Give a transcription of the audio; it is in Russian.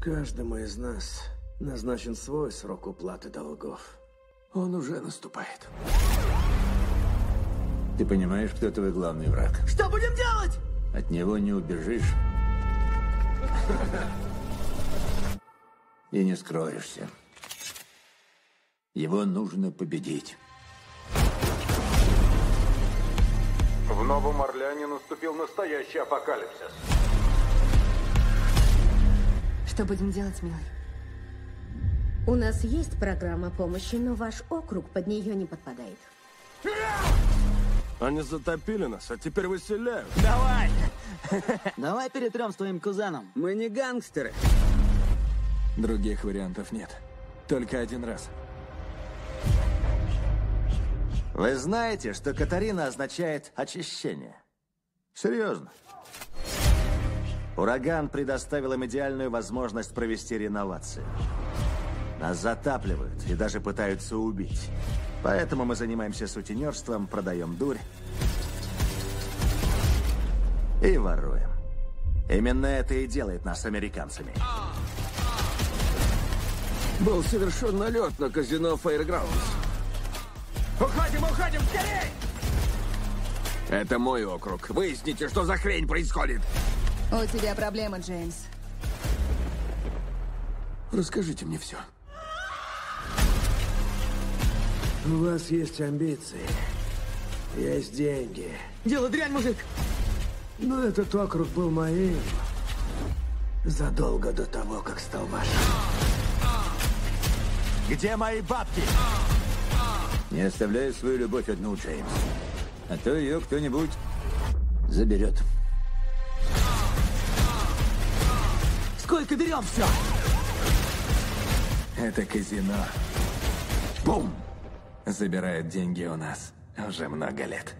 Каждому из нас назначен свой срок уплаты долгов. Он уже наступает. Ты понимаешь, кто твой главный враг? Что будем делать? От него не убежишь. И не скроешься. Его нужно победить. В Новом Орлеане наступил настоящий апокалипсис. Что будем делать, милый? У нас есть программа помощи, но ваш округ под нее не подпадает. Они затопили нас, а теперь выселяют. Давай! Давай перетрем с твоим кузаном. Мы не гангстеры. Других вариантов нет. Только один раз. Вы знаете, что Катарина означает очищение? Серьезно. Ураган предоставил им идеальную возможность провести реновацию. Нас затапливают и даже пытаются убить. Поэтому мы занимаемся сутенерством, продаем дурь и воруем. Именно это и делает нас американцами. Был совершен налет на казино Файрграунс. Уходим, уходим, скорей! Это мой округ. Выясните, что за хрень происходит. У тебя проблема, Джеймс. Расскажите мне все. У вас есть амбиции. Есть деньги. Дело дрянь, мужик. Но этот округ был моим задолго до того, как стал вашим. Где мои бабки? Не оставляй свою любовь одну, Джеймс. А то ее кто-нибудь заберет. Сколько берем все? Это казино. Бум! Забирает деньги у нас уже много лет.